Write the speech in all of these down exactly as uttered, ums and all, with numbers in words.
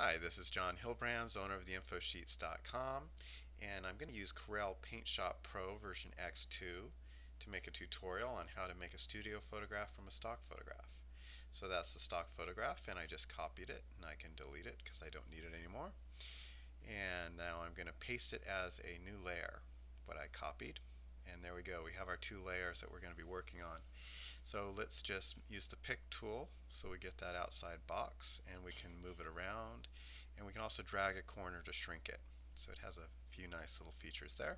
Hi, this is John Hilbrands, owner of the info sheets dot com, and I'm going to use Corel PaintShop Pro version X two to make a tutorial on how to make a studio photograph from a stock photograph. So that's the stock photograph, and I just copied it, and I can delete it because I don't need it anymore. And now I'm going to paste it as a new layer, what I copied. And there we go, we have our two layers that we're going to be working on. So let's just use the pick tool so we get that outside box, and we can move it around, and we can also drag a corner to shrink it. So it has a few nice little features there.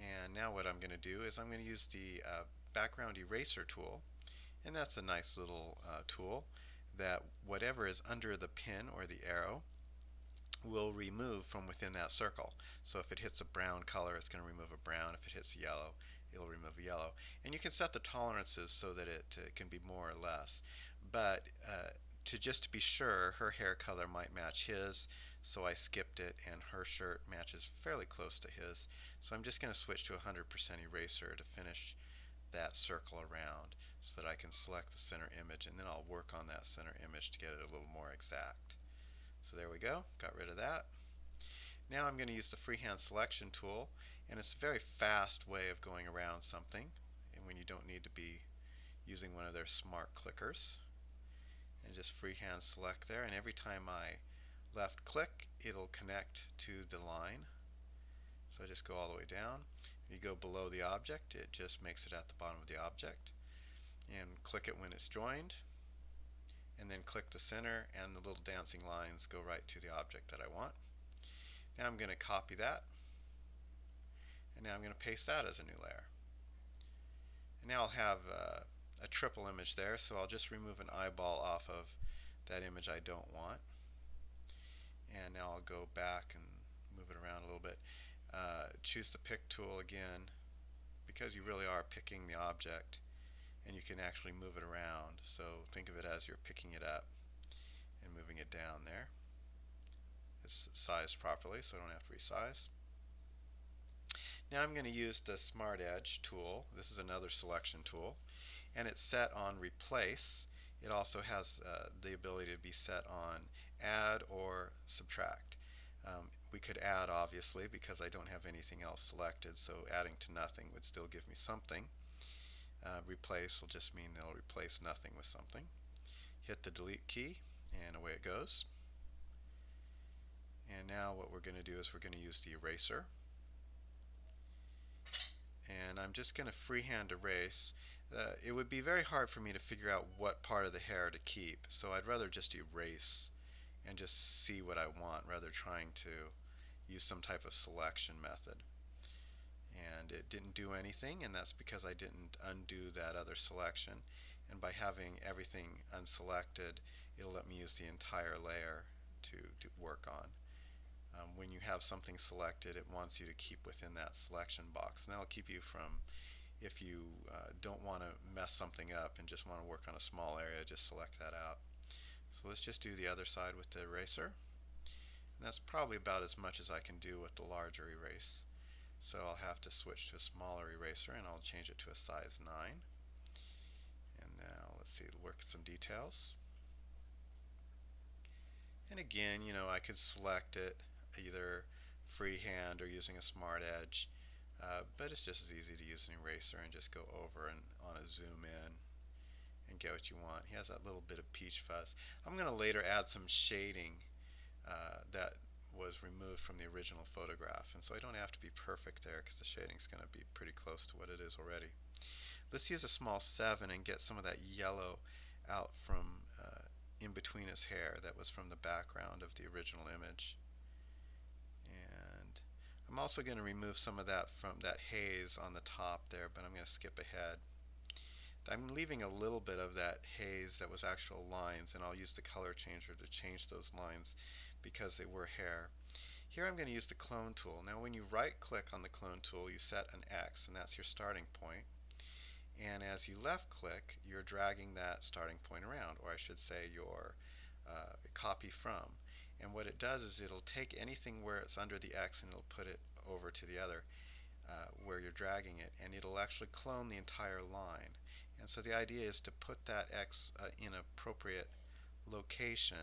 And now what I'm going to do is I'm going to use the uh, background eraser tool, and that's a nice little uh, tool that whatever is under the pin or the arrow will remove from within that circle. So if it hits a brown color, it's going to remove a brown. If it hits yellow, it'll remove a yellow. And you can set the tolerances so that it uh, can be more or less. But uh, to just to be sure, her hair color might match his, so I skipped it, and her shirt matches fairly close to his. So I'm just going to switch to one hundred percent eraser to finish that circle around so that I can select the center image, and then I'll work on that center image to get it a little more exact. So there we go, got rid of that. Now I'm going to use the freehand selection tool, and it's a very fast way of going around something, and when you don't need to be using one of their smart clickers. And just freehand select there, and every time I left click, it'll connect to the line. So I just go all the way down. If you go below the object, it just makes it at the bottom of the object, and click it when it's joined, and then click the center, and the little dancing lines go right to the object that I want. Now I'm going to copy that, and now I'm going to paste that as a new layer. And now I'll have a, a triple image there, so I'll just remove an eyeball off of that image I don't want. And now I'll go back and move it around a little bit. Uh, choose the pick tool again, because you really are picking the object, and you can actually move it around. So think of it as you're picking it up and moving it down there. It's sized properly, so I don't have to resize. Now I'm going to use the Smart Edge tool. This is another selection tool, and it's set on replace. It also has uh, the ability to be set on add or subtract. Um, we could add, obviously, because I don't have anything else selected, so adding to nothing would still give me something. Uh, replace will just mean they'll replace nothing with something. Hit the delete key, and away it goes. And now what we're going to do is we're going to use the eraser, and I'm just going to freehand erase. Uh, it would be very hard for me to figure out what part of the hair to keep, so I'd rather just erase and just see what I want rather than trying to use some type of selection method. And it didn't do anything, and that's because I didn't undo that other selection, and by having everything unselected, it'll let me use the entire layer to, to work on. Um, when you have something selected, it wants you to keep within that selection box, and that'll keep you from, if you uh, don't want to mess something up and just want to work on a small area, just select that out. So let's just do the other side with the eraser, and that's probably about as much as I can do with the larger erase. So I'll have to switch to a smaller eraser, and I'll change it to a size nine. And now let's see, work some details. And again, you know, I could select it either freehand or using a Smart Edge, uh, but it's just as easy to use an eraser and just go over and on a zoom in and get what you want. He has that little bit of peach fuzz. I'm going to later add some shading uh, that was removed from the original photograph, and so I don't have to be perfect there because the shading's going to be pretty close to what it is already. Let's use a small seven and get some of that yellow out from uh, in between his hair that was from the background of the original image. And I'm also going to remove some of that from that haze on the top there, but I'm going to skip ahead. I'm leaving a little bit of that haze that was actual lines, and I'll use the color changer to change those lines because they were hair. Here I'm going to use the clone tool. Now when you right click on the clone tool, you set an X, and that's your starting point. And as you left click, you're dragging that starting point around, or I should say your uh, copy from. And what it does is it'll take anything where it's under the X, and it'll put it over to the other uh, where you're dragging it, and it'll actually clone the entire line. And so the idea is to put that X uh, in appropriate location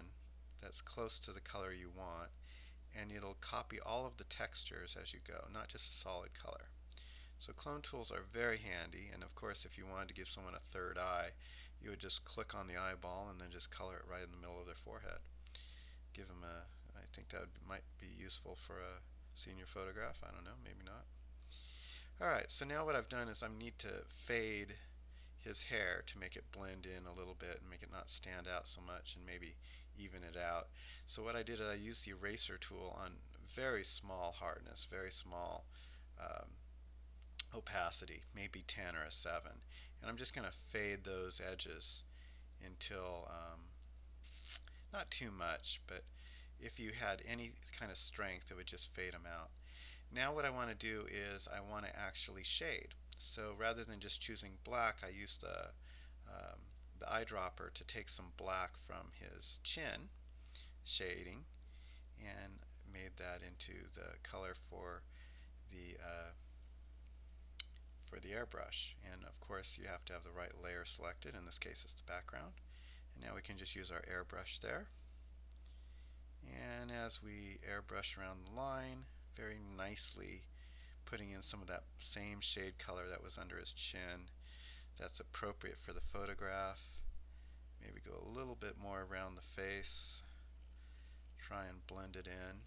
that's close to the color you want, and it'll copy all of the textures as you go, not just a solid color. So clone tools are very handy, and of course if you wanted to give someone a third eye, you would just click on the eyeball and then just color it right in the middle of their forehead. Give them a, I think that would, might be useful for a senior photograph, I don't know, maybe not. Alright, so now what I've done is I need to fade his hair to make it blend in a little bit and make it not stand out so much and maybe even it out. So what I did is I used the eraser tool on very small hardness, very small um, opacity, maybe ten or a seven, and I'm just going to fade those edges until um, not too much, but if you had any kind of strength it would just fade them out. Now what I want to do is I want to actually shade. So rather than just choosing black, I use the, um, the eyedropper to take some black from his chin, shading, and made that into the color for the uh, for the airbrush. And of course you have to have the right layer selected, in this case it's the background. And now we can just use our airbrush there. And as we airbrush around the line, very nicely putting in some of that same shade color that was under his chin that's appropriate for the photograph. Maybe go a little bit more around the face, try and blend it in,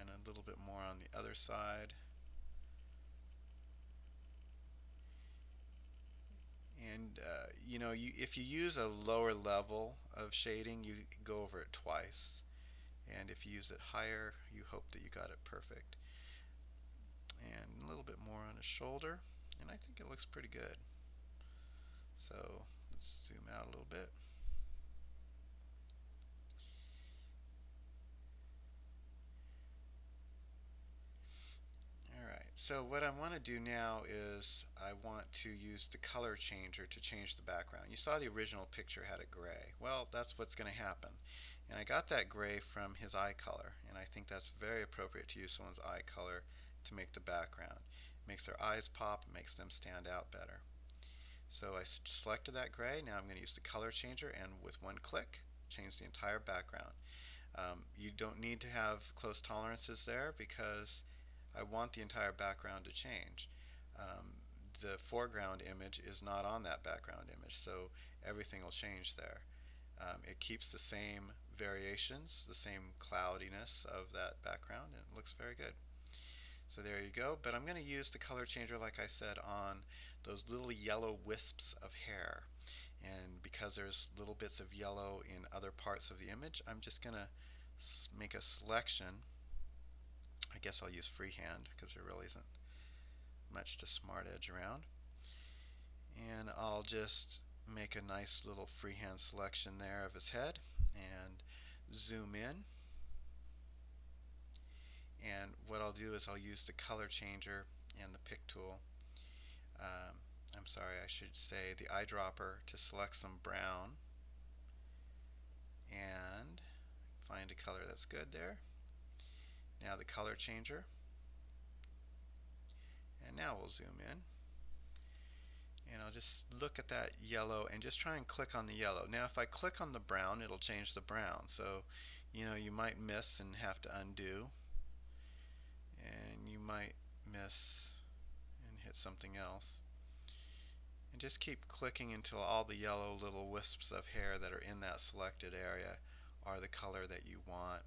and a little bit more on the other side. And uh, you know, you, if you use a lower level of shading, you go over it twice, and if you use it higher, you hope that you got it perfect. And a little bit more on his shoulder, and I think it looks pretty good. So let's zoom out a little bit. Alright, so what I want to do now is I want to use the color changer to change the background. You saw the original picture had a gray. Well, that's what's going to happen. And I got that gray from his eye color, and I think that's very appropriate to use someone's eye color to make the background. It makes their eyes pop, it makes them stand out better. So I selected that gray. Now I'm going to use the color changer, and with one click change the entire background. Um, you don't need to have close tolerances there because I want the entire background to change. Um, the foreground image is not on that background image, so everything will change there. Um, it keeps the same variations, the same cloudiness of that background, and it looks very good. So there you go, but I'm going to use the color changer, like I said, on those little yellow wisps of hair. And because there's little bits of yellow in other parts of the image, I'm just going to make a selection. I guess I'll use freehand because there really isn't much to smart edge around. And I'll just make a nice little freehand selection there of his head and zoom in. And what I'll do is I'll use the color changer and the pick tool. Um, I'm sorry, I should say the eyedropper to select some brown and find a color that's good there. Now the color changer. And now we'll zoom in. And I'll just look at that yellow and just try and click on the yellow. Now if I click on the brown, it'll change the brown. So, you know, you might miss and have to undo. And you might miss and hit something else, and just keep clicking until all the yellow little wisps of hair that are in that selected area are the color that you want.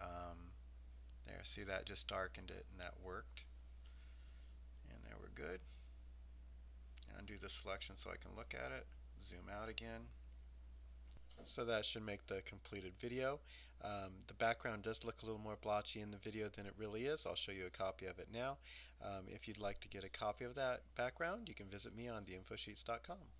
Um, there, see, that just darkened it, and that worked, and there, we're good. Undo the selection so I can look at it, zoom out again. So that should make the completed video. Um, the background does look a little more blotchy in the video than it really is. I'll show you a copy of it now. Um, if you'd like to get a copy of that background, you can visit me on the info sheets dot com.